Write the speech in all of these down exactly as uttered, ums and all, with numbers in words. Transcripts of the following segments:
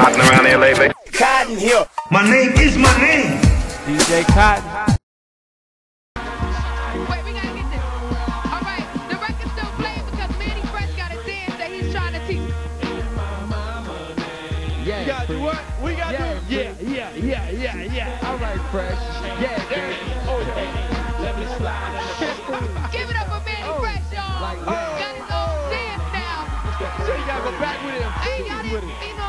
hotting around here lately? Cotton here. My name is my name. D J Cotton. Wait, we gotta get this. All right, the record's still playing because Mannie Fresh got a dance that he's trying to teach. Yeah, yeah, do what? We got yeah, do it. Yeah, yeah, yeah, yeah, yeah. All right, Fresh. Yeah, yeah. Oh, yeah. Let me slide. Give it up for Mannie oh. Fresh, y'all. Like, yeah. Oh. Got his own dance now. So you gotta go back with him. Hey, y'all didn't, you know.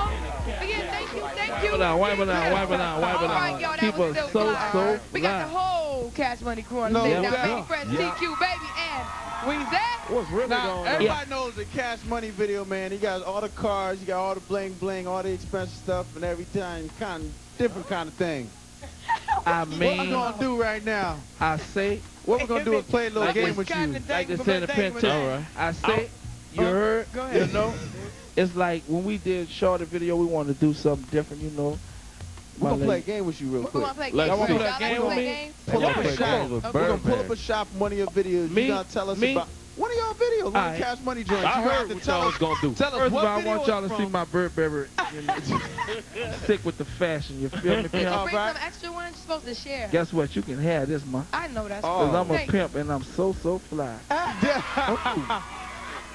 But yeah, thank you, thank you. Wipe it out, wipe it out, wipe it out, wipe it out. All right, y'all, that was so, so, so we got the whole Cash Money crew on the stage. Now, Mannie Fresh, T Q, baby, and Weezy. What's really now, going everybody on? Knows the Cash Money video, man. You got all the cars, you got all the bling bling, all the expensive stuff, and everything, kind of different kind of thing. I mean, what we're gonna do right now? I say, what we're gonna do is play a little like game with you. Like this in the pen, all right. I say, you heard, go ahead. You know, it's like when we did shorter video, we wanted to do something different, you know. We're gonna play a game with you real quick. We're gonna play a game with me. Pull up a shop. We're gonna pull up a shop one of your videos. You gonna tell us about. One of y'all videos, right. Cash Money joint. I you heard what y'all was gonna do. Tell us First what of all, I want y'all to see my bird bearer. Stick with the fashion, you feel me? Bring right. some extra ones you're supposed to share. Guess what? You can have this, ma. I know that's oh. Cause I'm a Thanks. pimp and I'm so so fly.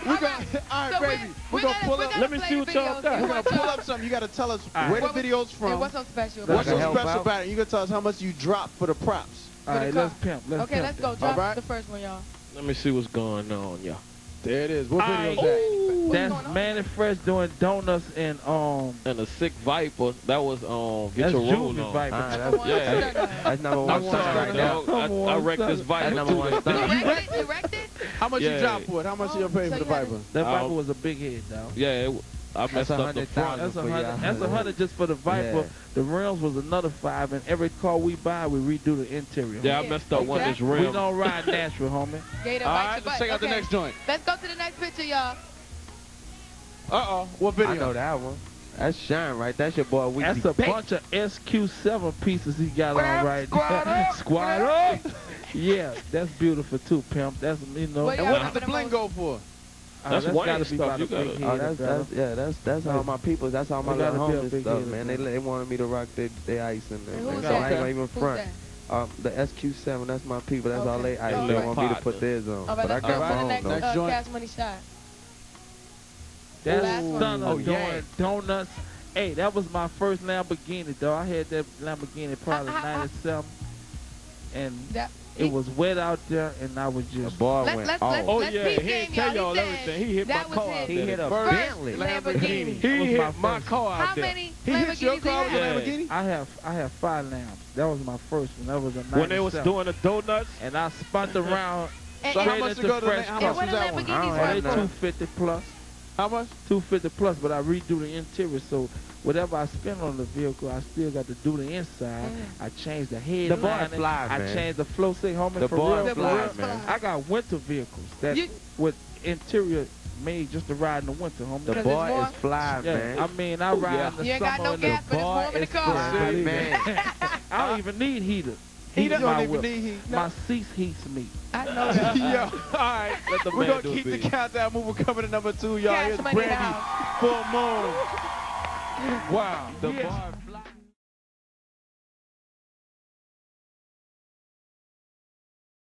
We're gonna, all right, so baby. We're, we're gonna pull up. Let me see what y'all got. We're gonna pull up something. You gotta tell us right. where the video's from. And what's so special? About what's so special about it? You gotta tell us how much you dropped for the props. All right, let's pimp. Okay, let's go. Drop the first one, y'all. Let me see what's going on, y'all. There it is. What video is that? That's Mannie Fresh doing donuts and um and a sick Viper. That was um get that's your roll on. Viper. Right, that's, that's, yeah. that's number one. I'm sorry, dog. I, I wrecked this Viper. That's number one. You wrecked it? You wrecked it? How much yeah. you dropped for it? How much oh, you paying so for the Viper? That Viper was a big hit, dog. Yeah. It, I messed up the front. That's a hundred. That's a hundred just for the Viper. Yeah. The rims was another five, and every car we buy, we redo the interior. Yeah, homie. I messed up exactly. one of this rim. We don't ride natural, homie. Gator All right, let's check out okay. the next joint. Let's go to the next picture, y'all. Uh-oh, what video? I know that one. That's Shine, right? That's your boy, Weezy. That's a Big. bunch of S Q seven pieces he got Pimp, on right squad now. Up, squad up! Yeah, that's beautiful, too, Pimp. That's, you know. Well, and what's the bling go for? That's, that's why stuff. About you got oh, that's, that's, yeah, that's that's yeah. all my people. That's all my little homies stuff, head, man. They they wanted me to rock their they ice and, and, and so that? I ain't gonna even front. Um, the S Q seven, that's my people. That's okay. all they ice. They right. want me to put theirs on, right, but I got my own. Next, next uh, Cash Money shot. That's son oh, doing yeah. donuts. Hey, that was my first Lamborghini, though. I had that Lamborghini probably ninety-seven, and. That It was wet out there, and I was just bar went let's, let's, off. Oh yeah, he didn't tell y'all everything. He hit my car out there. He hit a Bentley. Lamborghini. He hit my car out there. How many Lamborghinis did you have? I have I have five Lambs. That was my first one. That was a ninety-seven. When they was doing the donuts, and I spun around. So how much to go to? How much was that one? I don't have two fifty plus. How much? two fifty plus, but I redo the interior, so whatever I spend on the vehicle, I still got to do the inside. Mm. I changed the headline. The bar fly, I changed the flow. Say, homie, the for bar real, fly, man. I got winter vehicles that you, with interior made just to ride in the winter, homie. The bar is fly, yeah, man. I mean, I ride yeah. in the you summer. You ain't got no gas, but it's warm in the car. Fly, man. I don't even need heater. He doesn't even need heat. No. My seats heats me. I know that. Yo, all right. We're going to keep the countdown moving. We're coming to number two, y'all. Here's Brandi, Full Moon. Wow. The bar.